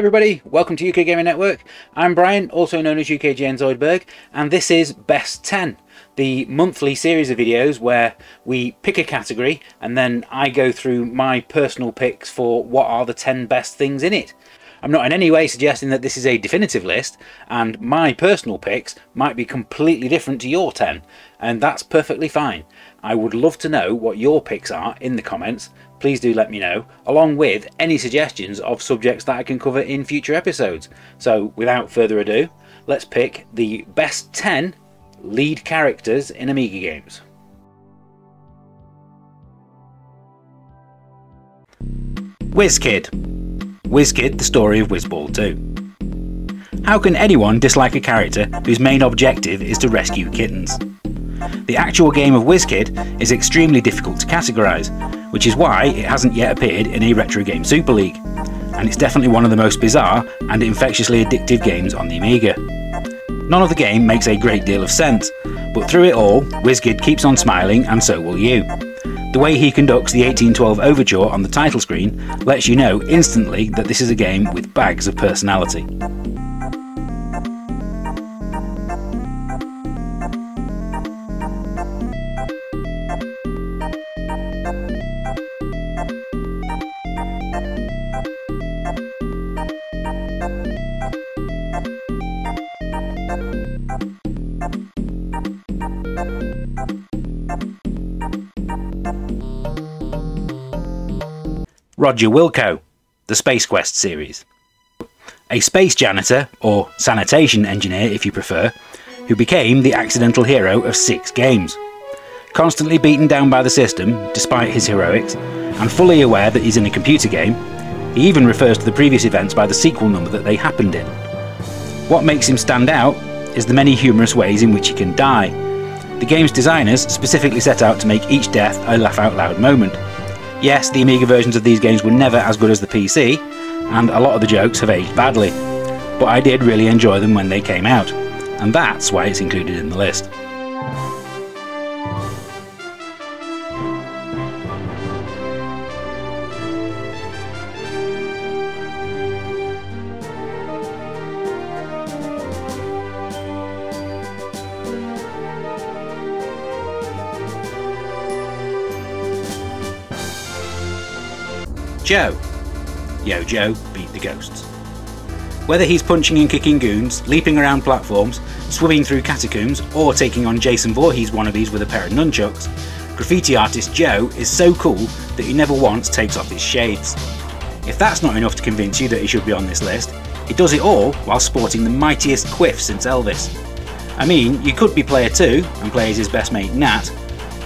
everybody, welcome to UK Gaming Network. I'm Brian, also known as UKGN Zoidberg, and this is Best 10, the monthly series of videos where we pick a category and then I go through my personal picks for what are the 10 best things in it. I'm not in any way suggesting that this is a definitive list, and my personal picks might be completely different to your 10, and that's perfectly fine. I would love to know what your picks are in the comments. Please do let me know, along with any suggestions of subjects that I can cover in future episodes. So without further ado, let's pick the best 10 lead characters in Amiga games. WizKid. WizKid, the story of Wizball 2. How can anyone dislike a character whose main objective is to rescue kittens? The actual game of WizKid is extremely difficult to categorise, which is why it hasn't yet appeared in a Retro Game Super League, and it's definitely one of the most bizarre and infectiously addictive games on the Amiga. None of the game makes a great deal of sense, but through it all, WizKid keeps on smiling, and so will you. The way he conducts the 1812 Overture on the title screen lets you know instantly that this is a game with bags of personality. Roger Wilco, the Space Quest series. A space janitor, or sanitation engineer if you prefer, who became the accidental hero of 6 games. Constantly beaten down by the system, despite his heroics, and fully aware that he's in a computer game, he even refers to the previous events by the sequel number that they happened in. What makes him stand out is the many humorous ways in which he can die. The game's designers specifically set out to make each death a laugh-out-loud moment. Yes, the Amiga versions of these games were never as good as the PC, and a lot of the jokes have aged badly, but I did really enjoy them when they came out, and that's why it's included in the list. Joe. Yo Joe beat the ghosts. Whether he's punching and kicking goons, leaping around platforms, swimming through catacombs, or taking on Jason Voorhees wannabes with a pair of nunchucks, graffiti artist Joe is so cool that he never once takes off his shades. If that's not enough to convince you that he should be on this list, he does it all while sporting the mightiest quiff since Elvis. I mean, you could be player 2 and play as his best mate Nat,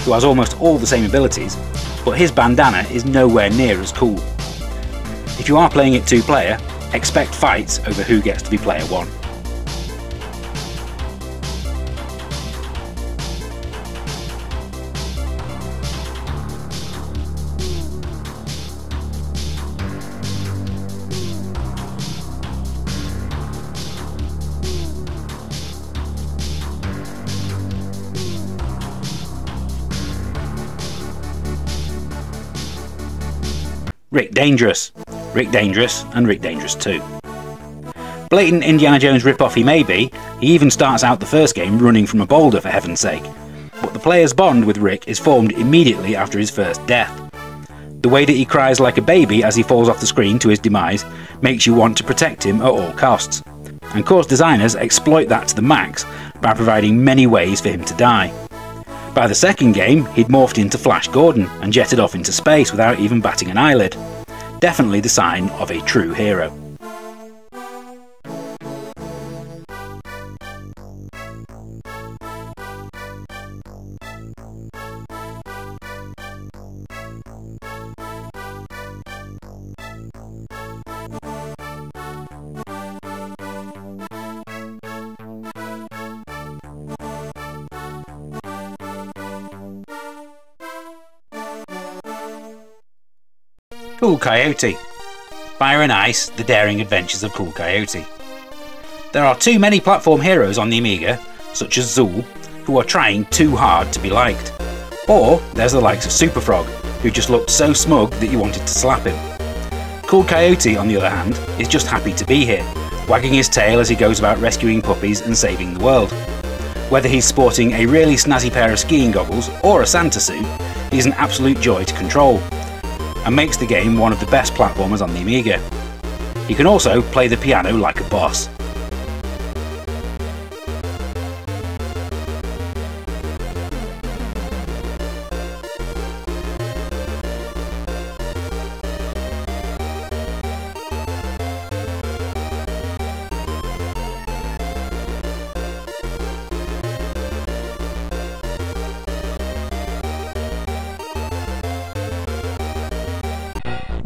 who has almost all the same abilities, but his bandana is nowhere near as cool. If you are playing it 2-player, expect fights over who gets to be player 1. Rick Dangerous, Rick Dangerous and Rick Dangerous 2. Blatant Indiana Jones ripoff he may be, he even starts out the first game running from a boulder for heaven's sake, but the player's bond with Rick is formed immediately after his first death. The way that he cries like a baby as he falls off the screen to his demise makes you want to protect him at all costs, and course designers exploit that to the max by providing many ways for him to die. By the second game, he'd morphed into Flash Gordon and jetted off into space without even batting an eyelid. Definitely the sign of a true hero. Cool Coyote. Fire and Ice, the Daring Adventures of Cool Coyote. There are too many platform heroes on the Amiga, such as Zool, who are trying too hard to be liked. Or there's the likes of Superfrog, who just looked so smug that you wanted to slap him. Cool Coyote, on the other hand, is just happy to be here, wagging his tail as he goes about rescuing puppies and saving the world. Whether he's sporting a really snazzy pair of skiing goggles or a Santa suit, he's an absolute joy to control, and makes the game one of the best platformers on the Amiga. You can also play the piano like a boss.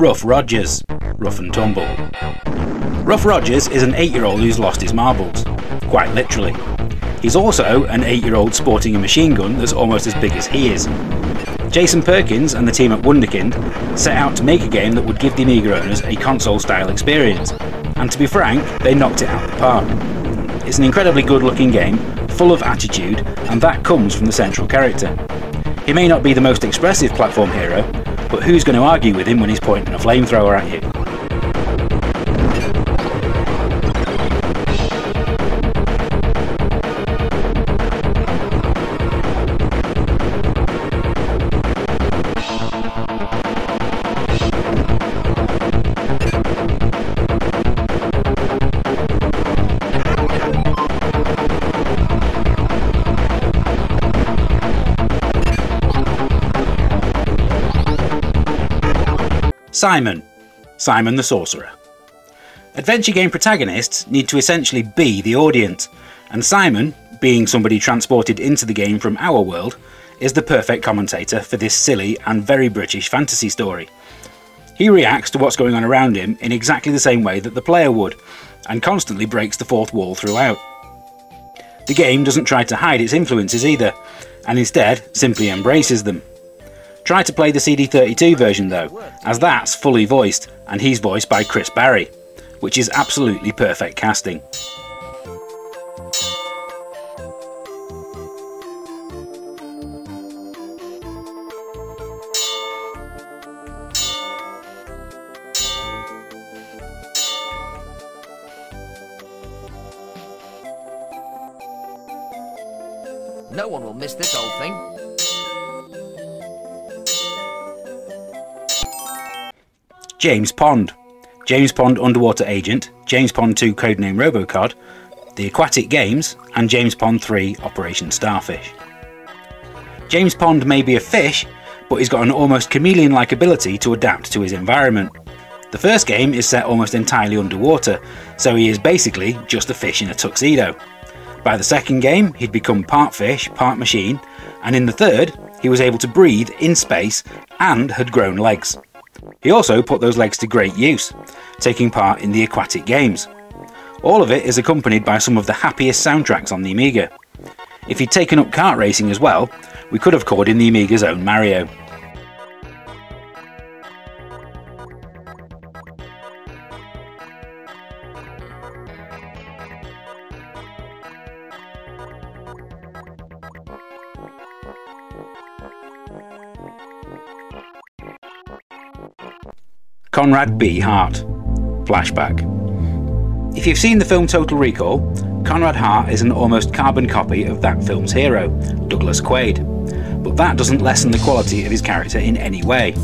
Ruff Rogers, Ruff and Tumble. Ruff Rogers is an 8-year-old who's lost his marbles, quite literally. He's also an 8-year-old sporting a machine gun that's almost as big as he is. Jason Perkins and the team at Wunderkind set out to make a game that would give the Amiga owners a console-style experience, and to be frank, they knocked it out of the park. It's an incredibly good-looking game, full of attitude, and that comes from the central character. He may not be the most expressive platform hero, but who's going to argue with him when he's pointing a flamethrower at you? Simon the Sorcerer. Adventure game protagonists need to essentially be the audience, and Simon, being somebody transported into the game from our world, is the perfect commentator for this silly and very British fantasy story. He reacts to what's going on around him in exactly the same way that the player would, and constantly breaks the fourth wall throughout. The game doesn't try to hide its influences either, and instead simply embraces them. Try to play the CD32 version though, as that's fully voiced, and he's voiced by Chris Barry, which is absolutely perfect casting. No one will miss this old thing. James Pond. James Pond Underwater Agent, James Pond 2 Codename Robocod, the Aquatic Games, and James Pond 3 Operation Starfish. James Pond may be a fish, but he's got an almost chameleon-like ability to adapt to his environment. The first game is set almost entirely underwater, so he is basically just a fish in a tuxedo. By the second game, he'd become part fish, part machine, and in the third, he was able to breathe in space and had grown legs. He also put those legs to great use, taking part in the Aquatic Games. All of it is accompanied by some of the happiest soundtracks on the Amiga. If he'd taken up kart racing as well, we could have called him the Amiga's own Mario. Conrad B. Hart, Flashback. If you've seen the film Total Recall, Conrad Hart is an almost carbon copy of that film's hero, Douglas Quaid, but that doesn't lessen the quality of his character in any way.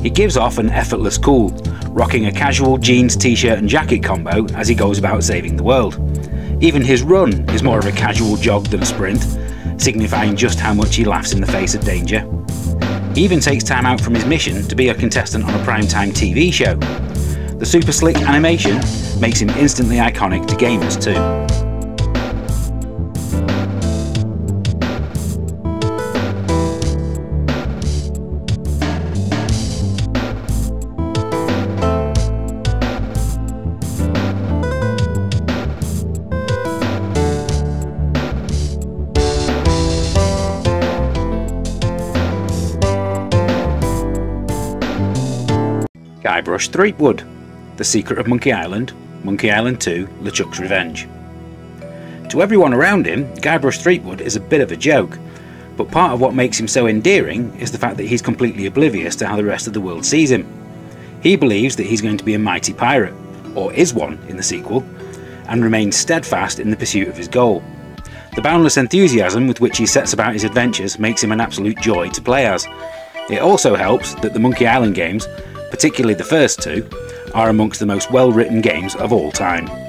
He gives off an effortless cool, rocking a casual jeans, t-shirt and jacket combo as he goes about saving the world. Even his run is more of a casual jog than a sprint, signifying just how much he laughs in the face of danger. He even takes time out from his mission to be a contestant on a primetime TV show. The super slick animation makes him instantly iconic to gamers too. Guybrush Threepwood, The Secret of Monkey Island, Monkey Island 2: LeChuck's Revenge. To everyone around him, Guybrush Threepwood is a bit of a joke, but part of what makes him so endearing is the fact that he's completely oblivious to how the rest of the world sees him. He believes that he's going to be a mighty pirate, or is one in the sequel, and remains steadfast in the pursuit of his goal. The boundless enthusiasm with which he sets about his adventures makes him an absolute joy to play as. It also helps that the Monkey Island games, particularly the first two, are amongst the most well-written games of all time.